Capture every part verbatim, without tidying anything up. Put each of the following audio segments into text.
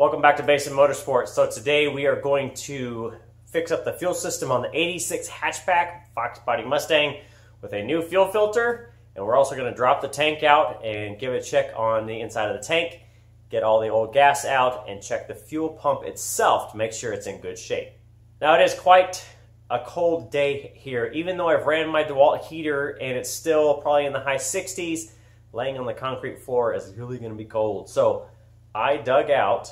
Welcome back to Basin Motorsports. So today we are going to fix up the fuel system on the eighty-six hatchback Fox Body Mustang with a new fuel filter, and we're also going to drop the tank out and give it a check on the inside of the tank, get all the old gas out, and check the fuel pump itself to make sure it's in good shape. Now it is quite a cold day here. Even though I've ran my DeWalt heater and it's still probably in the high sixties, laying on the concrete floor is really going to be cold. So I dug out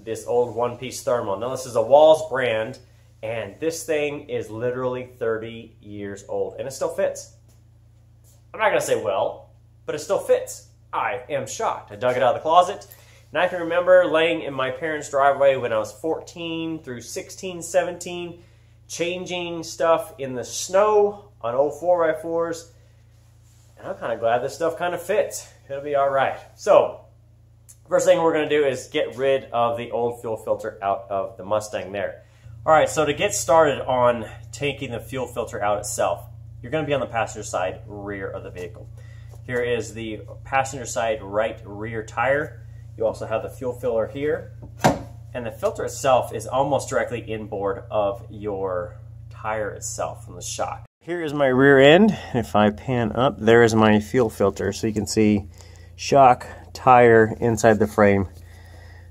this old one-piece thermal. Now this is a Walls brand, and this thing is literally thirty years old, and it still fits. I'm not gonna say well, but it still fits. I am shocked. I dug it out of the closet, and I can remember laying in my parents' driveway when I was fourteen through sixteen, seventeen, changing stuff in the snow on old four by fours, and I'm kind of glad this stuff kind of fits. It'll be all right. So first thing we're going to do is get rid of the old fuel filter out of the Mustang there. All right, so to get started on taking the fuel filter out itself, you're going to be on the passenger side rear of the vehicle. Here is the passenger side right rear tire. You also have the fuel filler here, and the filter itself is almost directly inboard of your tire itself from the shock. Here is my rear end. If I pan up, there is my fuel filter, so you can see shock, tire, inside the frame,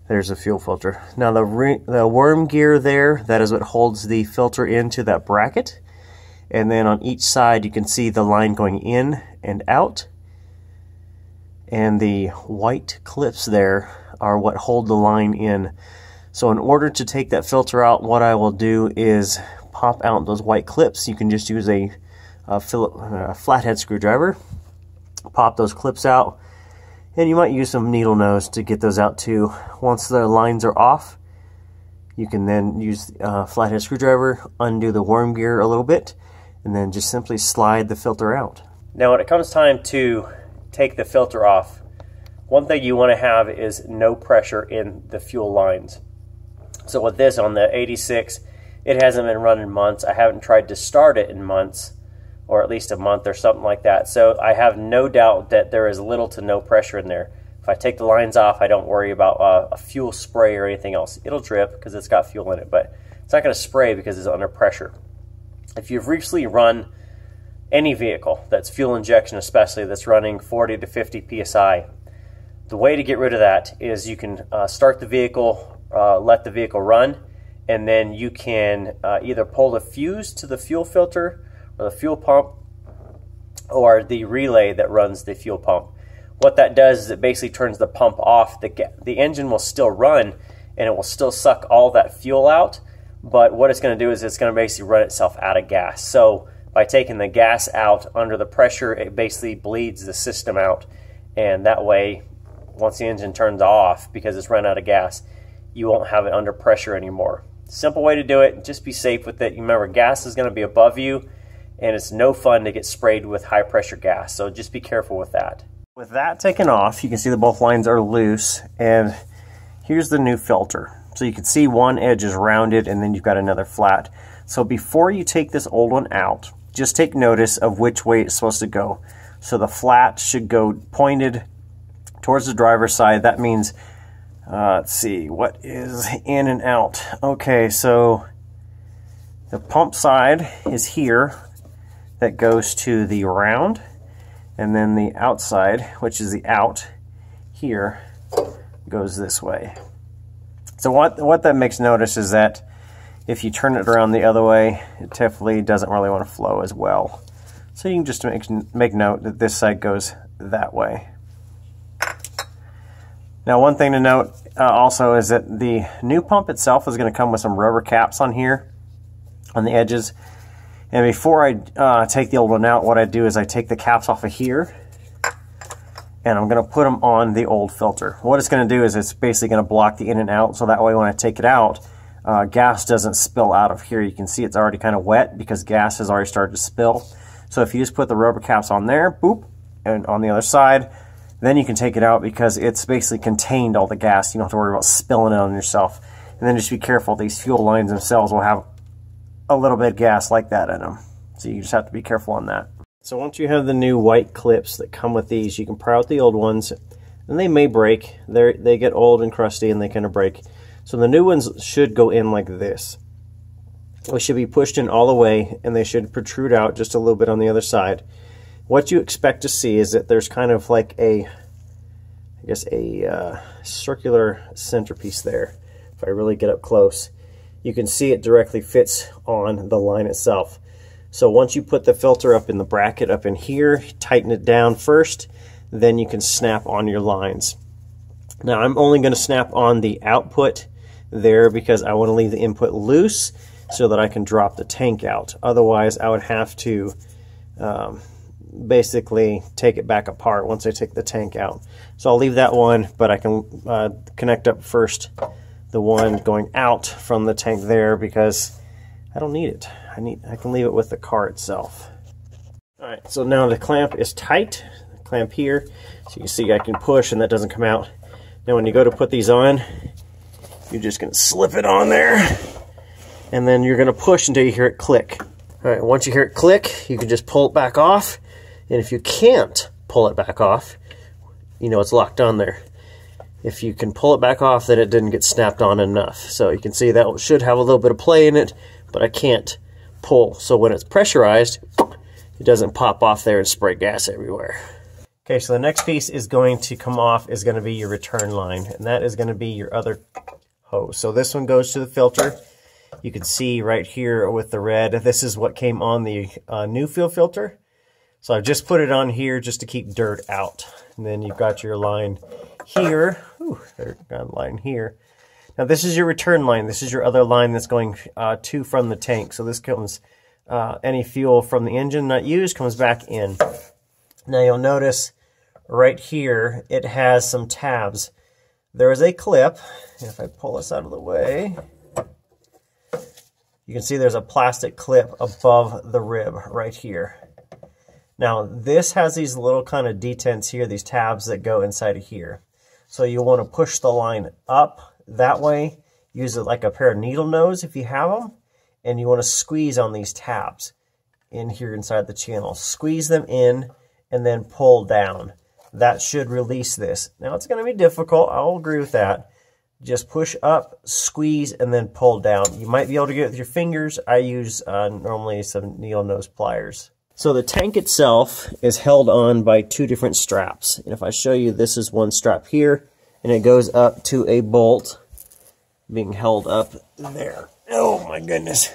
there's a fuel filter. Now the, the worm gear there, that is what holds the filter into that bracket. And then on each side you can see the line going in and out. And the white clips there are what hold the line in. So in order to take that filter out, what I will do is pop out those white clips. You can just use a, a, a flathead screwdriver, pop those clips out. And you might use some needle nose to get those out too. Once the lines are off, you can then use a flathead screwdriver, undo the worm gear a little bit, and then just simply slide the filter out. Now when it comes time to take the filter off, one thing you want to have is no pressure in the fuel lines. So with this on the eighty-six, it hasn't been run in months. I haven't tried to start it in months, or at least a month or something like that. So I have no doubt that there is little to no pressure in there. If I take the lines off, I don't worry about uh, a fuel spray or anything else. It'll drip because it's got fuel in it, but it's not gonna spray because it's under pressure. If you've recently run any vehicle that's fuel injection, especially that's running forty to fifty P S I, the way to get rid of that is you can uh, start the vehicle, uh, let the vehicle run, and then you can uh, either pull the fuse to the fuel filter or the fuel pump, or the relay that runs the fuel pump. What that does is it basically turns the pump off. The, the engine will still run, and it will still suck all that fuel out, but what it's going to do is it's going to basically run itself out of gas. So by taking the gas out under the pressure, it basically bleeds the system out, and that way, once the engine turns off because it's run out of gas, you won't have it under pressure anymore. Simple way to do it. Just be safe with it. Remember, gas is going to be above you, and it's no fun to get sprayed with high pressure gas, so just be careful with that. With that taken off, you can see that both lines are loose, and here's the new filter. So you can see one edge is rounded, and then you've got another flat. So before you take this old one out, just take notice of which way it's supposed to go. So the flat should go pointed towards the driver's side. That means, uh, let's see, what is in and out? Okay, so the pump side is here. That goes to the round, and then the outside, which is the out here, goes this way. So what, what that makes notice is that if you turn it around the other way, it definitely doesn't really want to flow as well. So you can just make, make note that this side goes that way. Now one thing to note uh, also is that the new pump itself is going to come with some rubber caps on here, on the edges. And before I uh, take the old one out, what I do is I take the caps off of here, and I'm going to put them on the old filter. What it's going to do is it's basically going to block the in and out, so that way when I take it out, uh, gas doesn't spill out of here. You can see it's already kind of wet because gas has already started to spill. So if you just put the rubber caps on there, boop, and on the other side, then you can take it out because it's basically contained all the gas. You don't have to worry about spilling it on yourself. And then just be careful. These fuel lines themselves will have a little bit of gas like that in them, so you just have to be careful on that. So once you have the new white clips that come with these, you can pry out the old ones, and they may break. They they get old and crusty and they kind of break. So the new ones should go in like this. They should be pushed in all the way, and they should protrude out just a little bit on the other side. What you expect to see is that there's kind of like a, I guess a uh, circular centerpiece there. If I really get up close, you can see it directly fits on the line itself. So once you put the filter up in the bracket up in here, tighten it down first, then you can snap on your lines. Now I'm only going to snap on the output there because I want to leave the input loose so that I can drop the tank out. Otherwise I would have to um, basically take it back apart once I take the tank out. So I'll leave that one, but I can uh, connect up first the one going out from the tank there because I don't need it. I need I can leave it with the car itself. All right, so now the clamp is tight. The clamp here, so you can see I can push and that doesn't come out. Now when you go to put these on, you're just gonna slip it on there and then you're gonna push until you hear it click. All right, once you hear it click, you can just pull it back off, and if you can't pull it back off, you know it's locked on there. If you can pull it back off, then it didn't get snapped on enough. So you can see that should have a little bit of play in it, but I can't pull. So when it's pressurized, it doesn't pop off there and spray gas everywhere. Okay, so the next piece is going to come off is going to be your return line, and that is going to be your other hose. So this one goes to the filter. You can see right here with the red, this is what came on the uh, new fuel filter. So I've just put it on here just to keep dirt out. And then you've got your line here. Ooh, there's a line here. Now this is your return line. This is your other line that's going uh, to from the tank. So this comes, uh, any fuel from the engine not used comes back in. Now you'll notice right here it has some tabs. There is a clip. If I pull this out of the way, you can see there's a plastic clip above the rib right here. Now this has these little kind of detents here, these tabs that go inside of here. So you'll want to push the line up that way, use it like a pair of needle nose if you have them, and you want to squeeze on these tabs in here inside the channel. Squeeze them in and then pull down. That should release this. Now it's going to be difficult, I'll agree with that. Just push up, squeeze, and then pull down. You might be able to get it with your fingers. I use uh, normally some needle nose pliers. So the tank itself is held on by two different straps. And if I show you, this is one strap here, and it goes up to a bolt being held up there. Oh my goodness.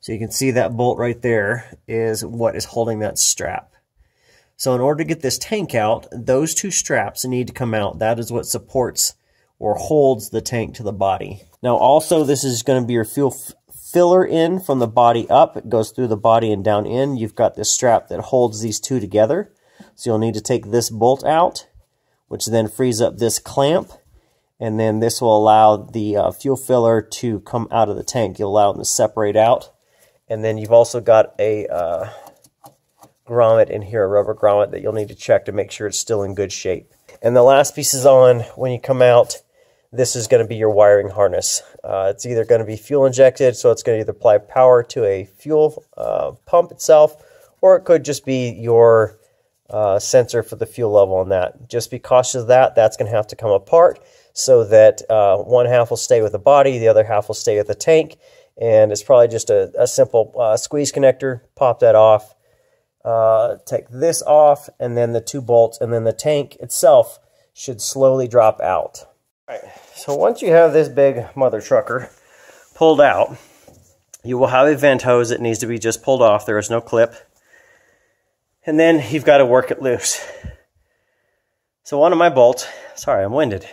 So you can see that bolt right there is what is holding that strap. So in order to get this tank out, those two straps need to come out. That is what supports or holds the tank to the body. Now also, this is going to be your fuel filler in from the body up. It goes through the body and down in. You've got this strap that holds these two together. So you'll need to take this bolt out, which then frees up this clamp. And then this will allow the uh, fuel filler to come out of the tank. You'll allow it to separate out. And then you've also got a uh, grommet in here, a rubber grommet that you'll need to check to make sure it's still in good shape. And the last piece is on when you come out. This is going to be your wiring harness. Uh, it's either going to be fuel injected, so it's going to either apply power to a fuel uh, pump itself, or it could just be your uh, sensor for the fuel level on that. Just be cautious of that. That's going to have to come apart so that uh, one half will stay with the body, the other half will stay with the tank, and it's probably just a, a simple uh, squeeze connector. Pop that off, uh, take this off, and then the two bolts, and then the tank itself should slowly drop out. All right, so once you have this big mother trucker pulled out, you will have a vent hose that needs to be just pulled off. There is no clip. And then you've got to work it loose. So one of my bolts, sorry, I'm winded.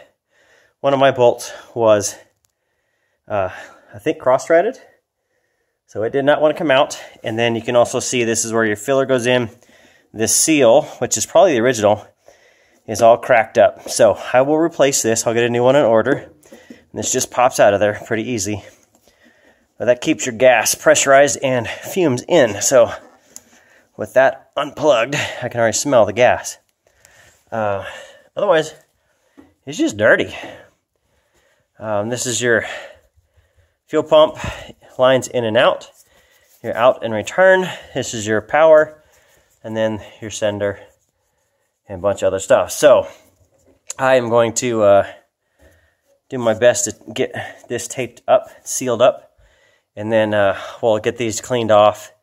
One of my bolts was, uh, I think, cross-threaded. So it did not want to come out. And then you can also see this is where your filler goes in. This seal, which is probably the original, is all cracked up. So I will replace this. I'll get a new one in order. And this just pops out of there pretty easy. But that keeps your gas pressurized and fumes in. So with that unplugged, I can already smell the gas. Uh, otherwise, it's just dirty. Um, this is your fuel pump, lines in and out, your out and return. This is your power, and then your sender, and a bunch of other stuff. So I am going to uh, do my best to get this taped up, sealed up, and then uh, we'll get these cleaned off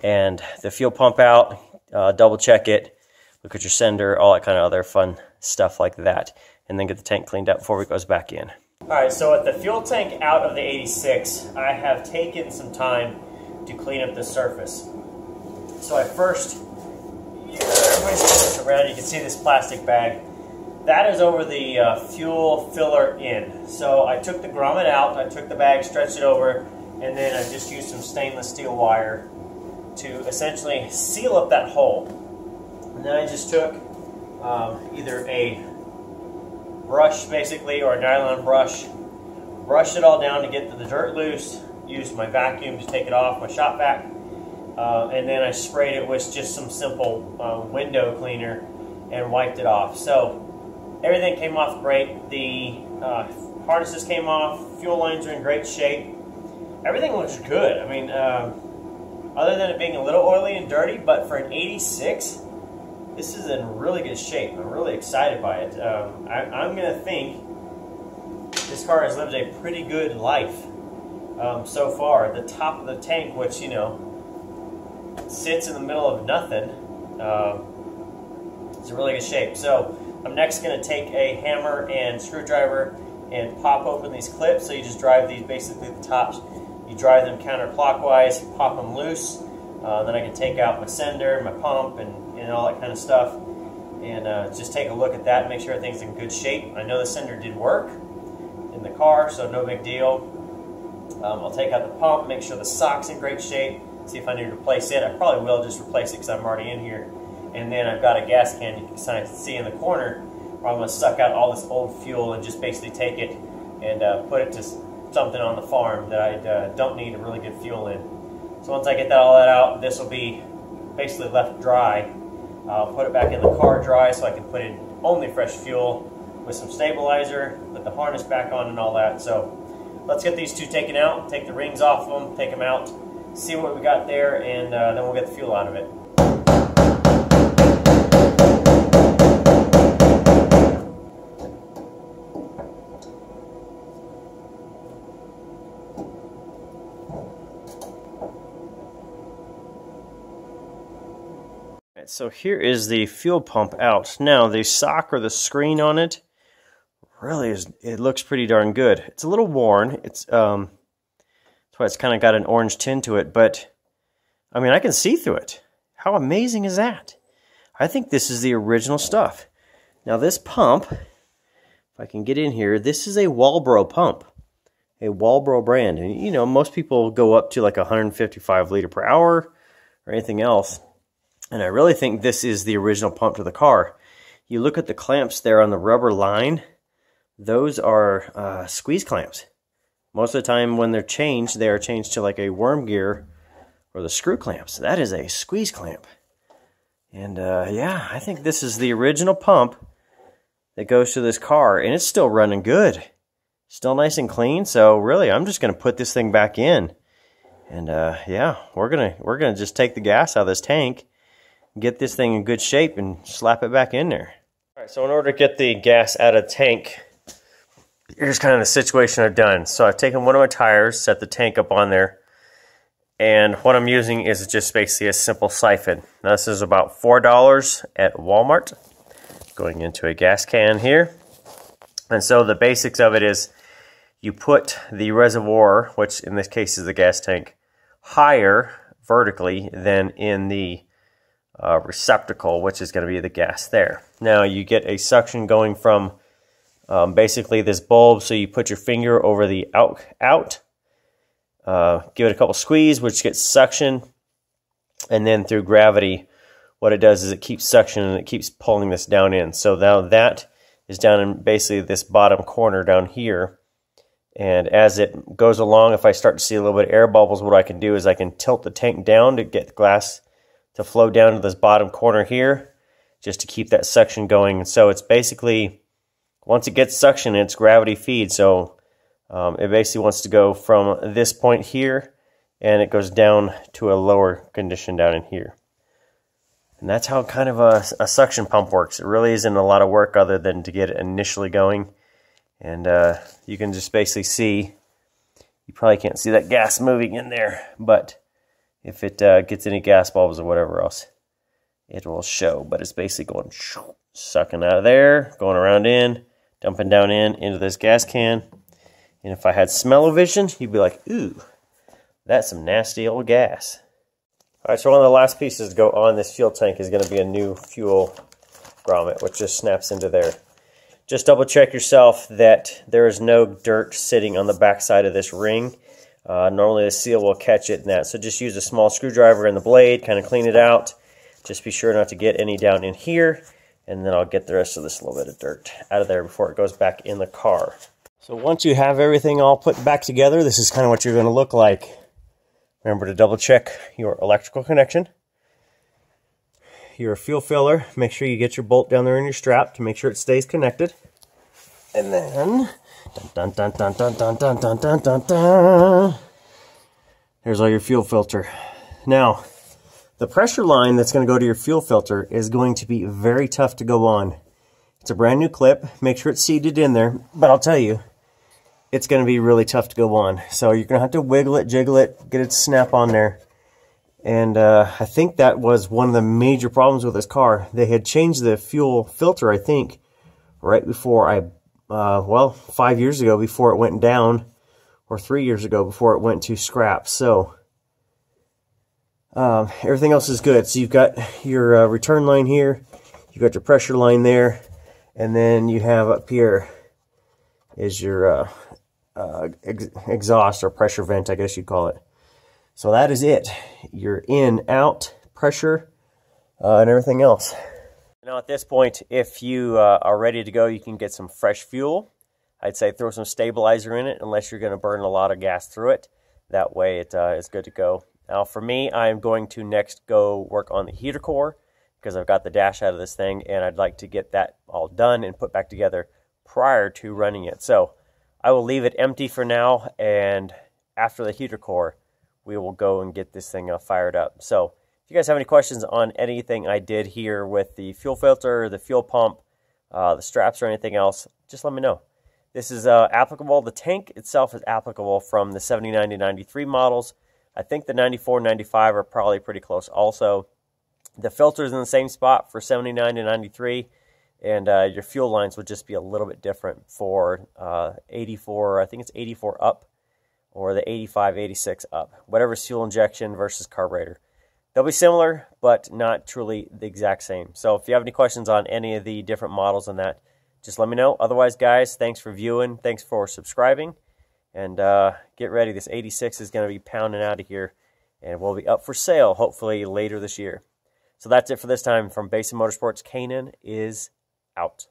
and the fuel pump out, uh, double check it, look at your sender, all that kind of other fun stuff like that, and then get the tank cleaned up before it goes back in. All right, so at the fuel tank out of the eighty-six, I have taken some time to clean up the surface. So I first, around, you can see this plastic bag. That is over the uh, fuel filler end. So I took the grommet out, I took the bag, stretched it over, and then I just used some stainless steel wire to essentially seal up that hole. And then I just took um, either a brush basically or a nylon brush, brushed it all down to get the dirt loose, used my vacuum to take it off, my shop vac, uh, and then I sprayed it with just some simple uh, window cleaner and wiped it off. So everything came off great. The uh, harnesses came off, fuel lines are in great shape. Everything looks good. I mean, uh, other than it being a little oily and dirty, but for an eighty-six, this is in really good shape. I'm really excited by it. Um, I, I'm gonna think this car has lived a pretty good life um, so far. The top of the tank, which, you know, sits in the middle of nothing, um, it's in really good shape. So I'm next gonna take a hammer and screwdriver and pop open these clips. So you just drive these basically the tops. You drive them counterclockwise, pop them loose. Uh, then I can take out my sender, my pump, and and all that kind of stuff, and uh, just take a look at that, make sure everything's in good shape. I know the sender did work in the car, so no big deal. Um, I'll take out the pump, make sure the sock's in great shape, see if I need to replace it. I probably will just replace it because I'm already in here. And then I've got a gas can you can see in the corner where I'm going to suck out all this old fuel and just basically take it and uh, put it to something on the farm that I uh, don't need a really good fuel in. So once I get that all that out, this will be basically left dry. I'll put it back in the car dry so I can put in only fresh fuel with some stabilizer, put the harness back on and all that. So let's get these two taken out, take the rings off of them, take them out, see what we got there, and uh, then we'll get the fuel out of it. So here is the fuel pump out. Now the sock or the screen on it really is, it looks pretty darn good. It's a little worn. It's um, that's why it's kind of got an orange tint to it, but I mean, I can see through it. How amazing is that? I think this is the original stuff. Now this pump, if I can get in here, this is a Walbro pump, a Walbro brand. And you know, most people go up to like one hundred fifty-five liter per hour or anything else. And I really think this is the original pump to the car. You look at the clamps there on the rubber line, those are uh, squeeze clamps. Most of the time when they're changed, they are changed to like a worm gear or the screw clamps. That is a squeeze clamp. And uh, yeah, I think this is the original pump that goes to this car, and it's still running good. Still nice and clean, so really I'm just going to put this thing back in. And uh, yeah, we're going to we're going to just take the gas out of this tank, get this thing in good shape, and slap it back in there. All right, so in order to get the gas out of the tank, here's kind of the situation I've done. So I've taken one of my tires, set the tank up on there, and what I'm using is just basically a simple siphon. Now this is about four dollars at Walmart, going into a gas can here. And so the basics of it is you put the reservoir, which in this case is the gas tank, higher vertically than in the Uh, receptacle, which is going to be the gas there. Now you get a suction going from um, basically this bulb, so you put your finger over the out, out uh, give it a couple squeeze, which gets suction, and then through gravity what it does is it keeps suction and it keeps pulling this down in. So now that is down in basically this bottom corner down here, and as it goes along, if I start to see a little bit of air bubbles, what I can do is I can tilt the tank down to get the glass to flow down to this bottom corner here, just to keep that suction going. And so it's basically, once it gets suction, it's gravity feed. So um, it basically wants to go from this point here, and it goes down to a lower condition down in here. And that's how kind of a, a suction pump works. It really isn't a lot of work other than to get it initially going. And uh, you can just basically see, you probably can't see that gas moving in there, but if it uh, gets any gas bulbs or whatever else, it will show. But it's basically going, sucking out of there, going around in, dumping down in, into this gas can. And if I had smell-o-vision, you'd be like, ooh, that's some nasty old gas. All right, so one of the last pieces to go on this fuel tank is going to be a new fuel grommet, which just snaps into there. Just double check yourself that there is no dirt sitting on the backside of this ring. Uh, normally the seal will catch it in that. So just use a small screwdriver and the blade, kind of clean it out. Just be sure not to get any down in here. And then I'll get the rest of this little bit of dirt out of there before it goes back in the car. So once you have everything all put back together, this is kind of what you're going to look like. Remember to double check your electrical connection, your fuel filler. Make sure you get your bolt down there in your strap to make sure it stays connected. And then, dun, dun, dun, dun, dun, dun, dun, dun, dun, dun. There's all your fuel filter. Now, the pressure line that's going to go to your fuel filter is going to be very tough to go on. It's a brand new clip. Make sure it's seated in there, but I'll tell you, it's going to be really tough to go on. So you're going to have to wiggle it, jiggle it, get it to snap on there. And uh, I think that was one of the major problems with this car. They had changed the fuel filter, I think, right before I, uh, well, five years ago before it went down, or three years ago before it went to scrap. So um, everything else is good. So you've got your uh, return line here, you've got your pressure line there, and then you have up here is your uh, uh, ex exhaust or pressure vent, I guess you'd call it. So that is it. Your in, out, pressure, uh, and everything else. Now at this point, if you uh, are ready to go, you can get some fresh fuel. I'd say throw some stabilizer in it, unless you're going to burn a lot of gas through it. That way it uh, is good to go. Now for me, I'm going to next go work on the heater core, because I've got the dash out of this thing, and I'd like to get that all done and put back together prior to running it. So I will leave it empty for now, and after the heater core we will go and get this thing uh, fired up. So if you guys have any questions on anything I did here with the fuel filter, the fuel pump, uh, the straps, or anything else, just let me know. This is uh, applicable, the tank itself is applicable from the seventy-nine to ninety-three models. I think the ninety-four, ninety-five are probably pretty close also. The filter is in the same spot for seventy-nine to ninety-three. And uh, your fuel lines would just be a little bit different for uh, eighty-four, I think it's eighty-four up, or the eighty-five, eighty-six up. Whatever fuel injection versus carburetor. They'll be similar, but not truly the exact same. So if you have any questions on any of the different models on that, just let me know. Otherwise, guys, thanks for viewing. Thanks for subscribing. And uh, get ready. This eighty-six is going to be pounding out of here. And will be up for sale, hopefully, later this year. So that's it for this time. From Basin Motorsports, Canaan is out.